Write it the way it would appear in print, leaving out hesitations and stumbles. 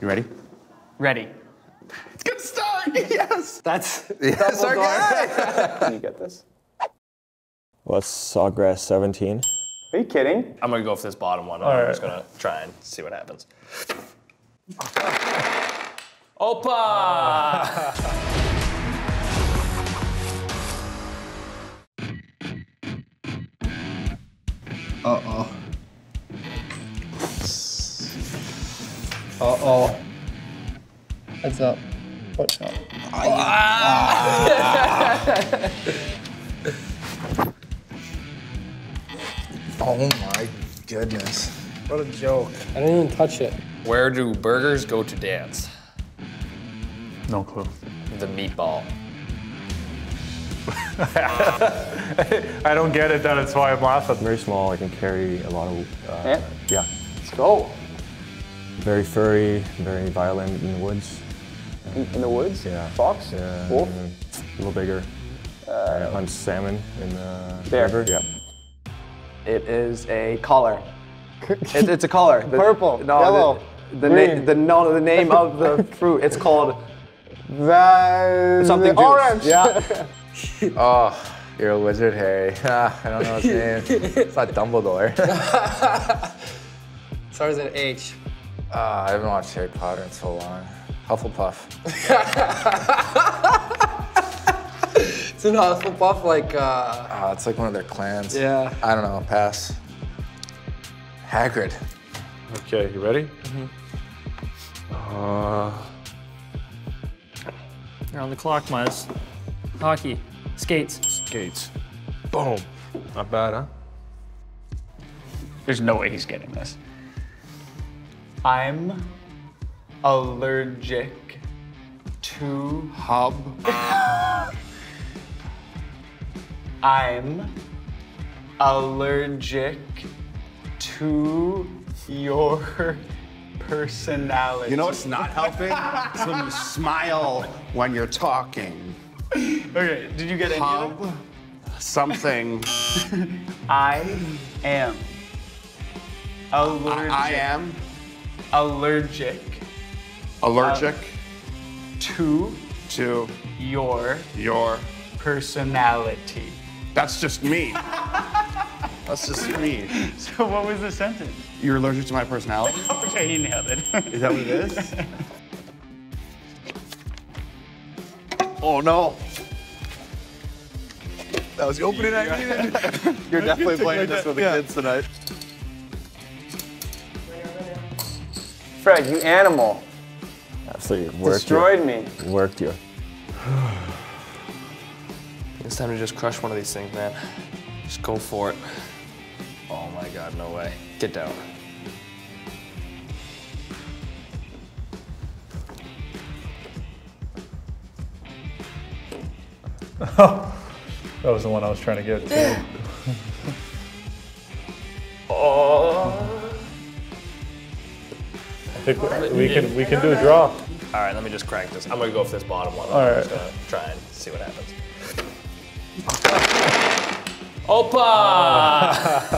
You ready? Ready. It's gonna start. Yes. That's our guy. Can you get this? What's Sawgrass 17? Are you kidding? I'm gonna go for this bottom one. All right. I'm just gonna try and see what happens. Opa! Uh-oh. Uh-oh. Heads up. Watch out. Ah. Oh my goodness. What a joke. I didn't even touch it. Where do burgers go to dance? No clue. The meatball. I don't get it, that's why I'm laughing. Very small, I can carry a lot of, yeah. Let's go. Very furry, very violent in the woods. In the woods? Yeah. Fox? Yeah. Wolf? A little bigger. Hunts salmon in the river. Yeah. It is a collar. It's a collar. Purple, no, yellow, the name of the fruit. It's called... something orange. Yeah. Oh, you're a wizard, Harry. I don't know his name. It's not Dumbledore. Starts with an H. I haven't watched Harry Potter in so long. Hufflepuff. It's an Hufflepuff, like. It's like one of their clans. Yeah. I don't know. Pass. Hagrid. Okay, you ready? Mm-hmm. You're on the clock, Miles. Hockey. Skates. Skates. Boom. Not bad, huh? There's no way he's getting this. I'm allergic to hub. I'm allergic to your personality. You know what's not helping? It's when you smile when you're talking. Okay, did you get any of it? Something. I am allergic to your personality. That's just me. That's just me. So what was the sentence? You're allergic to my personality? Okay, you nailed it. Is that what it is? Oh no. That was the opening I needed. You're definitely playing this with the kids tonight. Fred, you animal. Absolutely worked. Destroyed me. Worked you. It's time to just crush one of these things, man. Just go for it. Oh my God, no way. Get down. Oh, that was the one I was trying to get to. Oh. I think we can do a draw. All right, let me just crank this. I'm gonna go for this bottom one. I'm just gonna try and see what happens. Opa!